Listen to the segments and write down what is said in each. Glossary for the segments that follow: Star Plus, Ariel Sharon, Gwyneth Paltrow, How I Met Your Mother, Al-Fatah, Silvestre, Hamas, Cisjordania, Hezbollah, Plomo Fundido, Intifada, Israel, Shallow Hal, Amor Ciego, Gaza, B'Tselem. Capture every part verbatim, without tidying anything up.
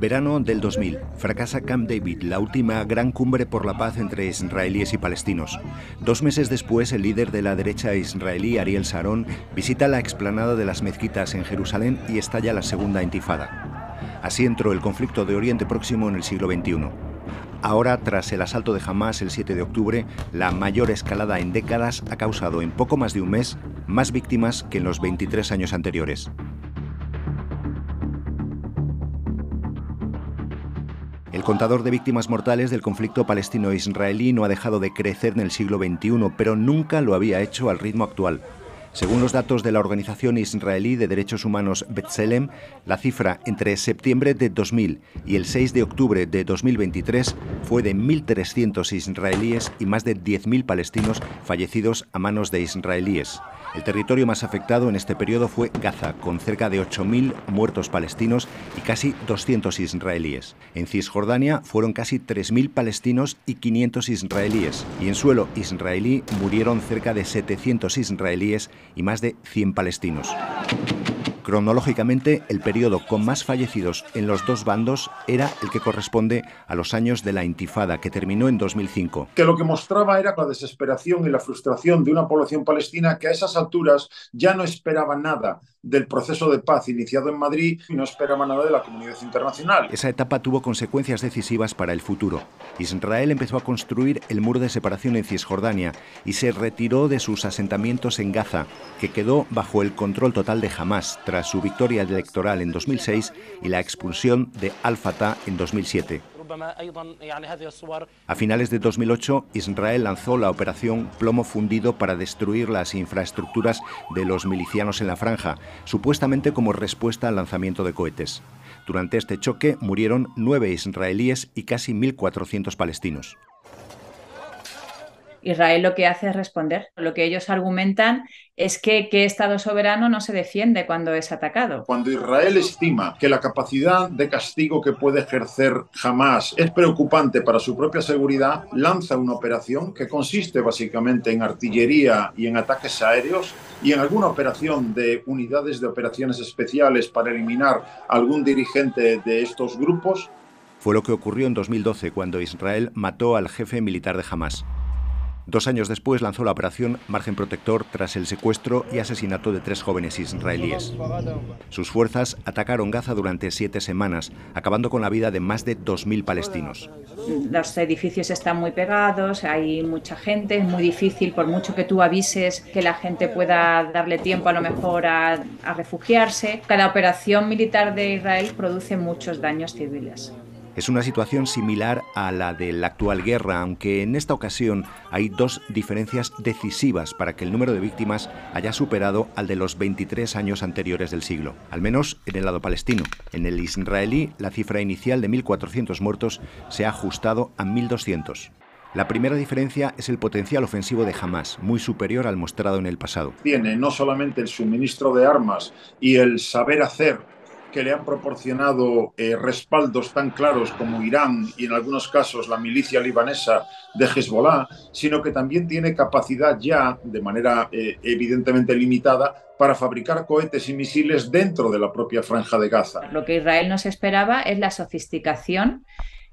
Verano del dos mil. Fracasa Camp David, la última gran cumbre por la paz entre israelíes y palestinos. Dos meses después, el líder de la derecha israelí, Ariel Sharon, visita la explanada de las mezquitas en Jerusalén y estalla la Segunda Intifada. Así entró el conflicto de Oriente Próximo en el siglo veintiuno. Ahora, tras el asalto de Hamas el siete de octubre, la mayor escalada en décadas ha causado en poco más de un mes más víctimas que en los veintitrés años anteriores. El contador de víctimas mortales del conflicto palestino-israelí no ha dejado de crecer en el siglo veintiuno, pero nunca lo había hecho al ritmo actual. Según los datos de la organización israelí de derechos humanos B'Tselem, la cifra entre septiembre de dos mil y el seis de octubre de dos mil veintitrés fue de mil trescientos israelíes y más de diez mil palestinos fallecidos a manos de israelíes. El territorio más afectado en este periodo fue Gaza, con cerca de ocho mil muertos palestinos y casi doscientos israelíes. En Cisjordania fueron casi tres mil palestinos y quinientos israelíes. Y en suelo israelí murieron cerca de setecientos israelíes y más de cien palestinos. Cronológicamente, el periodo con más fallecidos en los dos bandos era el que corresponde a los años de la Intifada, que terminó en dos mil cinco. Que lo que mostraba era la desesperación y la frustración de una población palestina que a esas alturas ya no esperaba nada del proceso de paz iniciado en Madrid y no esperaba nada de la comunidad internacional. Esa etapa tuvo consecuencias decisivas para el futuro. Israel empezó a construir el muro de separación en Cisjordania y se retiró de sus asentamientos en Gaza, que quedó bajo el control total de Hamas tras su victoria electoral en dos mil seis y la expulsión de Al-Fatah en dos mil siete. A finales de dos mil ocho, Israel lanzó la operación Plomo Fundido para destruir las infraestructuras de los milicianos en la franja, supuestamente como respuesta al lanzamiento de cohetes. Durante este choque murieron nueve israelíes y casi mil cuatrocientos palestinos. Israel lo que hace es responder. Lo que ellos argumentan es que qué Estado soberano no se defiende cuando es atacado. Cuando Israel estima que la capacidad de castigo que puede ejercer Hamas es preocupante para su propia seguridad, lanza una operación que consiste básicamente en artillería y en ataques aéreos y en alguna operación de unidades de operaciones especiales para eliminar algún dirigente de estos grupos. Fue lo que ocurrió en dos mil doce, cuando Israel mató al jefe militar de Hamas. Dos años después lanzó la operación Margen Protector tras el secuestro y asesinato de tres jóvenes israelíes. Sus fuerzas atacaron Gaza durante siete semanas, acabando con la vida de más de dos mil palestinos. Los edificios están muy pegados, hay mucha gente, es muy difícil, por mucho que tú avises, que la gente pueda darle tiempo a lo mejor a, a refugiarse. Cada operación militar de Israel produce muchos daños civiles. Es una situación similar a la de la actual guerra, aunque en esta ocasión hay dos diferencias decisivas para que el número de víctimas haya superado al de los veintitrés años anteriores del siglo, al menos en el lado palestino. En el israelí, la cifra inicial de mil cuatrocientos muertos se ha ajustado a mil doscientos. La primera diferencia es el potencial ofensivo de Hamas, muy superior al mostrado en el pasado. Tiene no solamente el suministro de armas y el saber hacer, que le han proporcionado eh, respaldos tan claros como Irán y en algunos casos la milicia libanesa de Hezbollah, sino que también tiene capacidad ya, de manera eh, evidentemente limitada, para fabricar cohetes y misiles dentro de la propia franja de Gaza. Lo que Israel no se esperaba es la sofisticación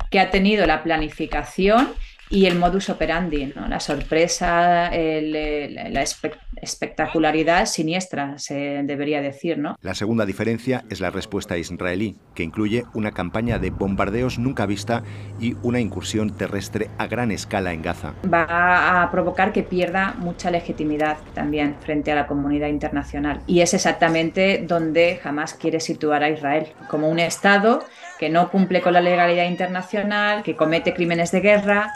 que ha tenido la planificación y el modus operandi, ¿no? La sorpresa, el, el, la espe- espectacularidad siniestra, se debería decir, ¿no? La segunda diferencia es la respuesta israelí, que incluye una campaña de bombardeos nunca vista y una incursión terrestre a gran escala en Gaza. Va a provocar que pierda mucha legitimidad también frente a la comunidad internacional. Y es exactamente donde Hamas quiere situar a Israel, como un Estado que no cumple con la legalidad internacional, que comete crímenes de guerra.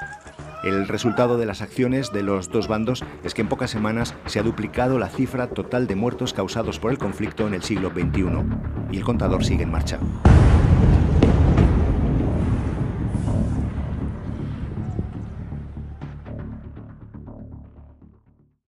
El resultado de las acciones de los dos bandos es que en pocas semanas se ha duplicado la cifra total de muertos causados por el conflicto en el siglo veintiuno. Y el contador sigue en marcha.